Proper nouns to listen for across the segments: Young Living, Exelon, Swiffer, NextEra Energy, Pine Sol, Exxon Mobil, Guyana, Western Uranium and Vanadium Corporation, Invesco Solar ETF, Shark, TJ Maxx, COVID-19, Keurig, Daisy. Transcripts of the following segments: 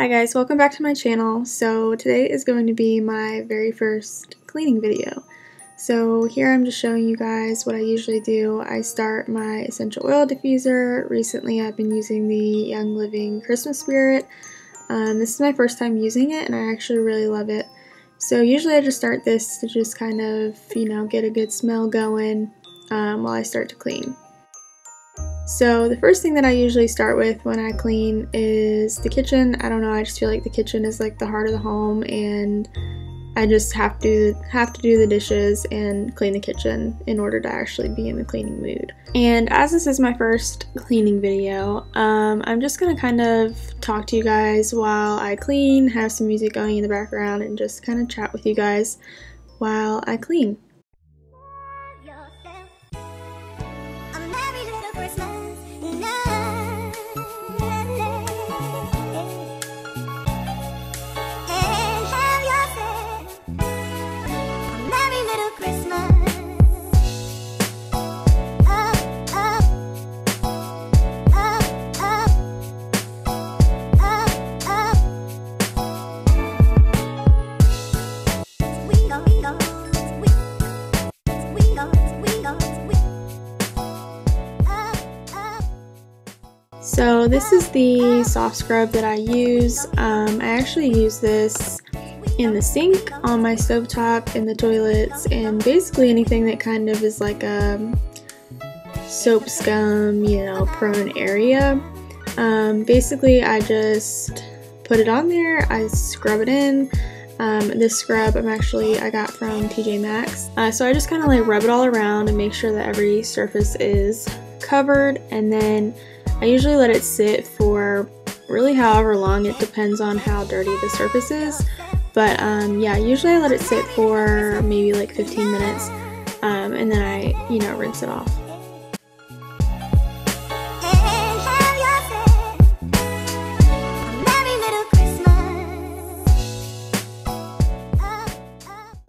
Hi guys, welcome back to my channel. So today is going to be my very first cleaning video. So here I'm just showing you guys what I usually do. I start my essential oil diffuser. Recently I've been using the Young Living Christmas Spirit. This is my first time using it and I actually really love it. So usually I just start this to just kind of, you know, get a good smell going while I start to clean. So the first thing that I usually start with when I clean is the kitchen. I don't know, I just feel like the kitchen is like the heart of the home and I just have to do the dishes and clean the kitchen in order to actually be in the cleaning mood. And as this is my first cleaning video, I'm just going to kind of talk to you guys while I clean, have some music going in the background, and just kind of chat with you guys while I clean. So this is the soft scrub that I use. I actually use this in the sink, on my stovetop, in the toilets, and basically anything that kind of is like a soap scum, you know, prone area. Basically I just put it on there, I scrub it in. This scrub I got from TJ Maxx. So I just kind of like rub it all around and make sure that every surface is covered, and then I usually let it sit for really however long. It depends on how dirty the surface is, but yeah, usually I let it sit for maybe like 15 minutes and then I, you know, rinse it off.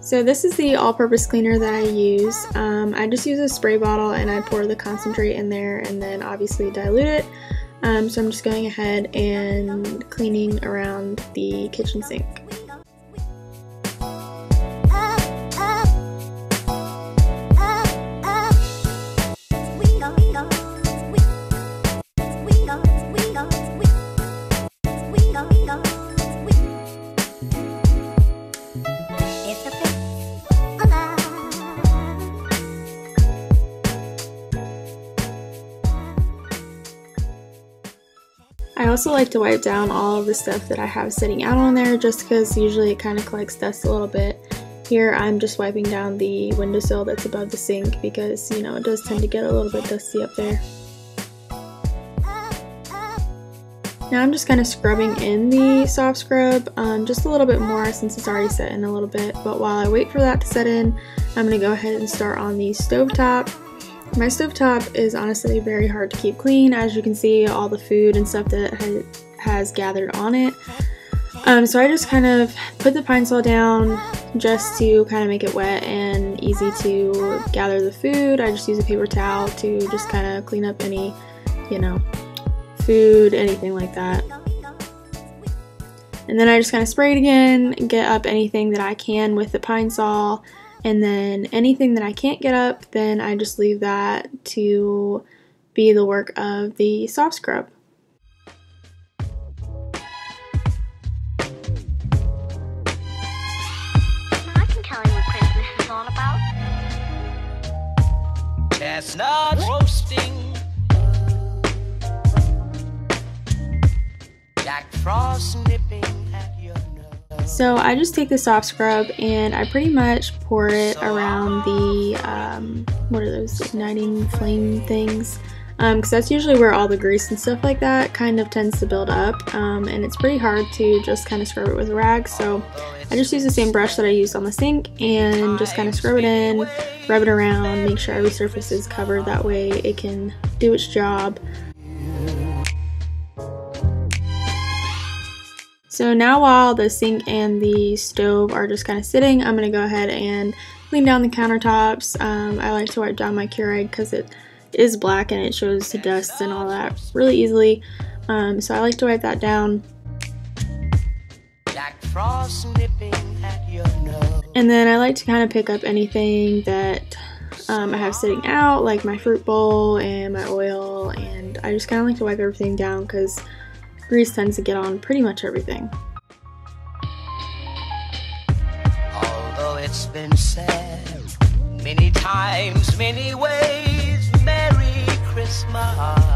So this is the all-purpose cleaner that I use. I just use a spray bottle and I pour the concentrate in there and then obviously dilute it. So I'm just going ahead and cleaning around the kitchen sink. I also like to wipe down all of the stuff that I have sitting out on there just because usually it kind of collects dust a little bit. Here I'm just wiping down the windowsill that's above the sink because, you know, it does tend to get a little bit dusty up there. Now I'm just kind of scrubbing in the soft scrub just a little bit more since it's already set in a little bit, but while I wait for that to set in, I'm going to go ahead and start on the stovetop. My stovetop is honestly very hard to keep clean, as you can see all the food and stuff that has gathered on it. So I just kind of put the Pine Sol down just to kind of make it wet and easy to gather the food. I just use a paper towel to just kind of clean up any, you know, food, anything like that. And then I just kind of spray it again, get up anything that I can with the Pine Sol. And then anything that I can't get up, then I just leave that to be the work of the soft scrub. Now I can tell you what Christmas is all about. Chestnuts roasting, Jack Frost nipping. So I just take the soft scrub and I pretty much pour it around the, what are those, igniting flame things? Because that's usually where all the grease and stuff like that kind of tends to build up, and it's pretty hard to just kind of scrub it with a rag, so I just use the same brush that I used on the sink and just kind of scrub it in, rub it around, make sure every surface is covered, that way it can do its job. So now while the sink and the stove are just kind of sitting, I'm going to go ahead and clean down the countertops. I like to wipe down my Keurig because it is black and it shows the dust and all that really easily. So I like to wipe that down. like frost nipping at your nose. And then I like to kind of pick up anything that I have sitting out, like my fruit bowl and my oil, and I just kind of like to wipe everything down because grease tends to get on pretty much everything. Although it's been said many times, many ways, Merry Christmas.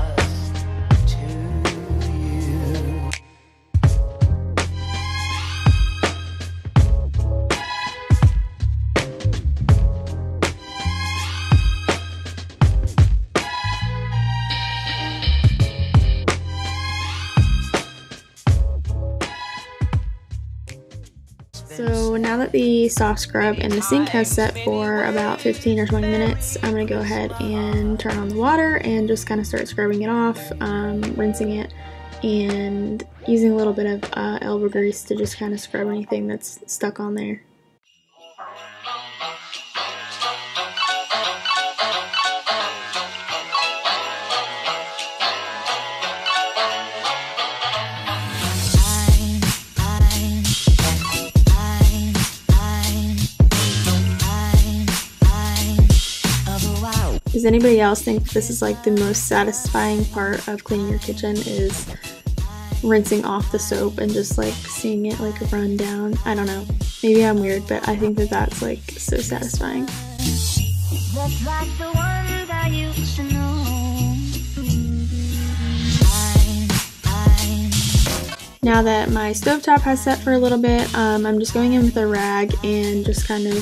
So now that the soft scrub and the sink has set for about 15 or 20 minutes, I'm going to go ahead and turn on the water and just kind of start scrubbing it off, rinsing it, and using a little bit of elbow grease to just kind of scrub anything that's stuck on there. Does anybody else think this is like the most satisfying part of cleaning your kitchen, is rinsing off the soap and just like seeing it like run down? I don't know. Maybe I'm weird, but I think that that's like so satisfying. Just like the one I used to know. Now that my stovetop has set for a little bit, I'm just going in with a rag and just kind of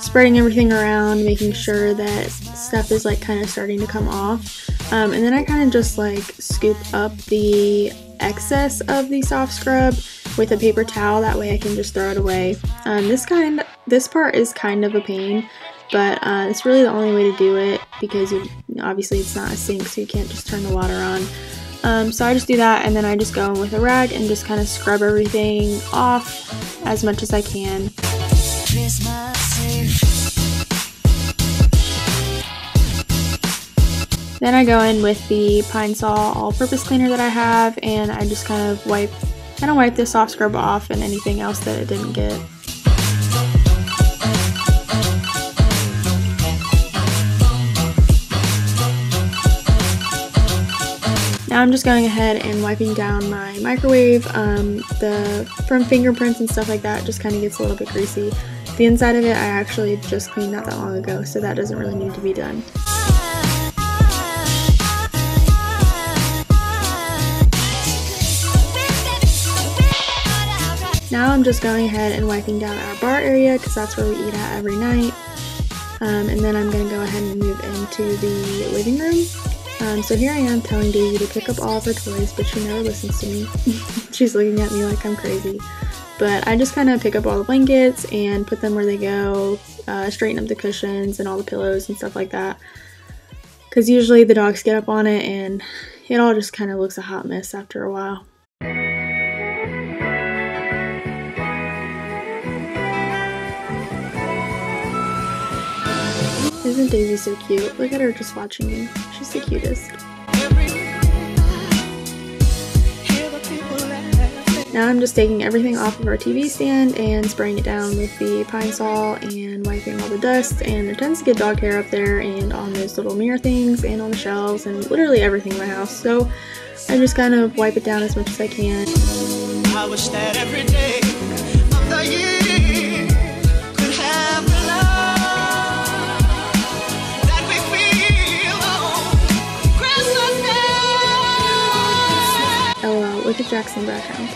spreading everything around, making sure that stuff is like kind of starting to come off, and then I kind of just like scoop up the excess of the soft scrub with a paper towel, that way I can just throw it away. This part is kind of a pain, but it's really the only way to do it because obviously it's not a sink, so you can't just turn the water on. So I just do that, and then I just go in with a rag and just kind of scrub everything off as much as I can. Then I go in with the Pine Sol all-purpose cleaner that I have, and I just kind of wipe the soft scrub off and anything else that it didn't get. Now I'm just going ahead and wiping down my microwave. From fingerprints and stuff like that, just kind of gets a little bit greasy. The inside of it I actually just cleaned not that long ago, so that doesn't really need to be done. Now I'm just going ahead and wiping down our bar area because that's where we eat at every night. And then I'm going to go ahead and move into the living room. So here I am telling Daisy to pick up all of her toys, but she never listens to me. She's looking at me like I'm crazy. But I just kind of pick up all the blankets and put them where they go, straighten up the cushions and all the pillows and stuff like that. Because usually the dogs get up on it and it all just kind of looks a hot mess after a while. Isn't Daisy so cute? Look at her just watching me. She's the cutest. Now I'm just taking everything off of our TV stand and spraying it down with the Pine Sol and wiping all the dust, and there tends to get dog hair up there and on those little mirror things and on the shelves and literally everything in my house, so I just kind of wipe it down as much as I can. I wish that every day of the year could have the love. Look at Jackson background.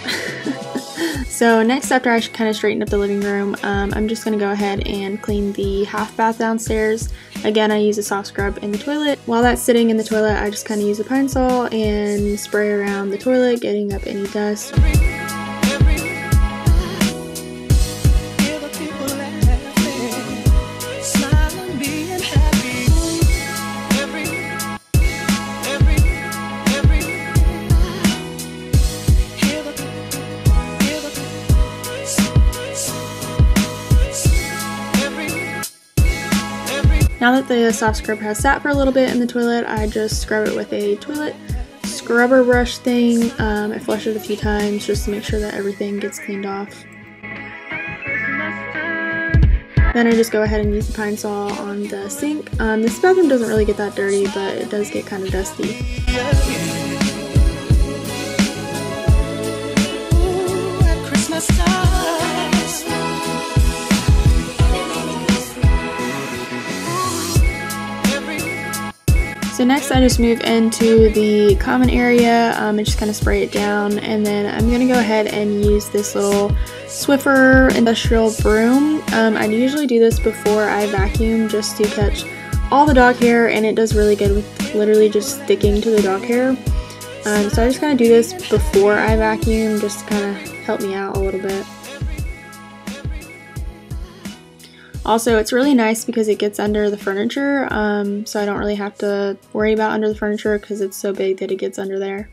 So next, after I kind of straightened up the living room, I'm just going to go ahead and clean the half bath downstairs. Again, I use a soft scrub in the toilet. While that's sitting in the toilet, I just kind of use a Pine Sol and spray around the toilet, getting up any dust. Now that the soft scrub has sat for a little bit in the toilet, I just scrub it with a toilet rubber brush thing. I flush it a few times just to make sure that everything gets cleaned off. Then I just go ahead and use the Pine Sol on the sink. This bathroom doesn't really get that dirty, but it does get kind of dusty. So next I just move into the common area and just kind of spray it down, and then I'm going to go ahead and use this little Swiffer industrial broom. I usually do this before I vacuum just to catch all the dog hair, and it does really good with literally just sticking to the dog hair. So I just kind of do this before I vacuum just to kind of help me out a little bit. Also, it's really nice because it gets under the furniture, so I don't really have to worry about under the furniture because it's so big that it gets under there.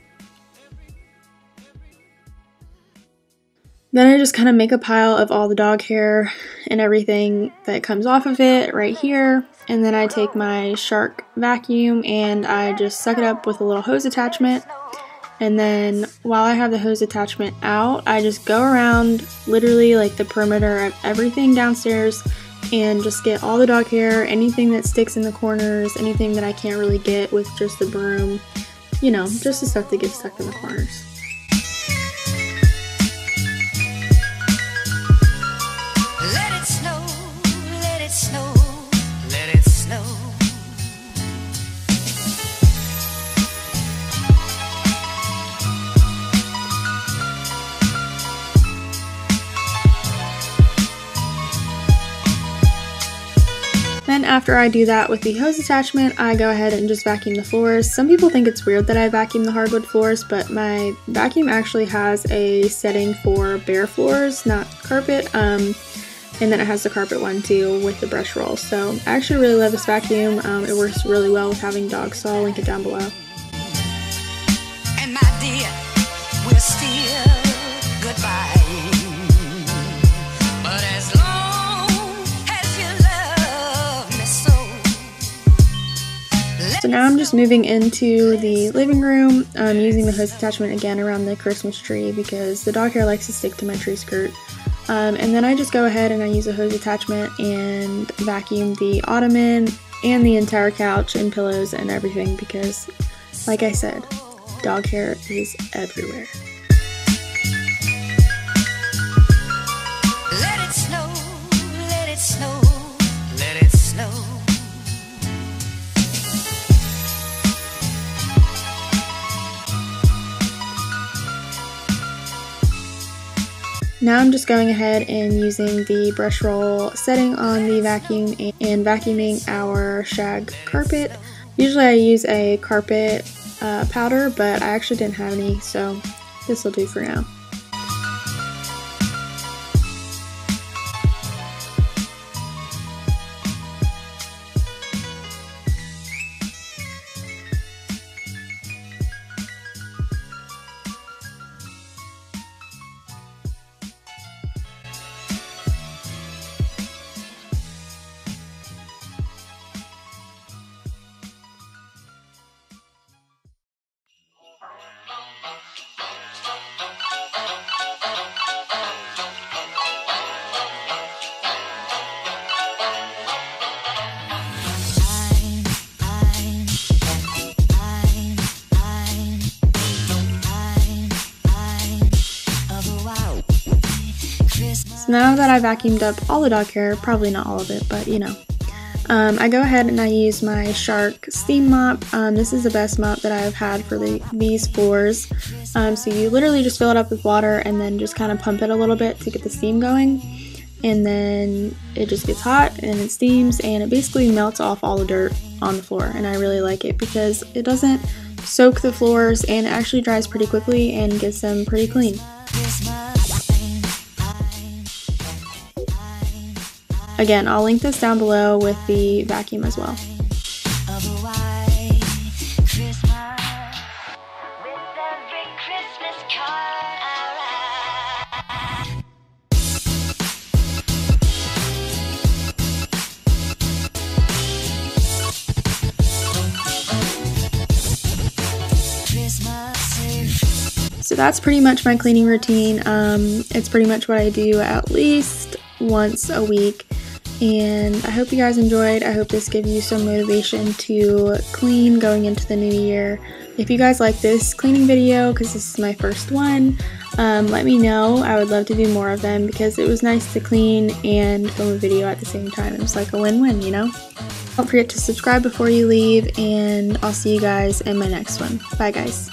Then I just kind of make a pile of all the dog hair and everything that comes off of it right here, and then I take my Shark vacuum and I just suck it up with a little hose attachment. And then while I have the hose attachment out, I just go around literally like the perimeter of everything downstairs and just get all the dog hair, anything that sticks in the corners, anything that I can't really get with just the broom, you know, just the stuff that gets stuck in the corners. Then after I do that with the hose attachment, I go ahead and just vacuum the floors. Some people think it's weird that I vacuum the hardwood floors, but my vacuum actually has a setting for bare floors, not carpet, and then it has the carpet one too with the brush roll. So I actually really love this vacuum. It works really well with having dogs, so I'll link it down below. And my dear, we're still goodbye. But as long So now I'm just moving into the living room. I'm using the hose attachment again around the Christmas tree because the dog hair likes to stick to my tree skirt. And then I just go ahead and I use a hose attachment and vacuum the ottoman and the entire couch and pillows and everything because, like I said, dog hair is everywhere. Let it snow, let it snow, let it snow. Now I'm just going ahead and using the brush roll setting on the vacuum and vacuuming our shag carpet. Usually I use a carpet powder, but I actually didn't have any, so this will do for now. Now that I vacuumed up all the dog hair, probably not all of it, but you know, I go ahead and I use my Shark steam mop. This is the best mop that I've had for these floors. So you literally just fill it up with water and then just kind of pump it a little bit to get the steam going, and then it just gets hot and it steams and it basically melts off all the dirt on the floor, and I really like it because it doesn't soak the floors and it actually dries pretty quickly and gets them pretty clean. Again, I'll link this down below with the vacuum as well. Christmas. that's pretty much my cleaning routine. It's pretty much what I do at least once a week. And I hope you guys enjoyed. I hope this gave you some motivation to clean going into the new year. If you guys like this cleaning video, because this is my first one, let me know. I would love to do more of them because it was nice to clean and film a video at the same time. It was like a win-win, you know? Don't forget to subscribe before you leave, and I'll see you guys in my next one. Bye, guys.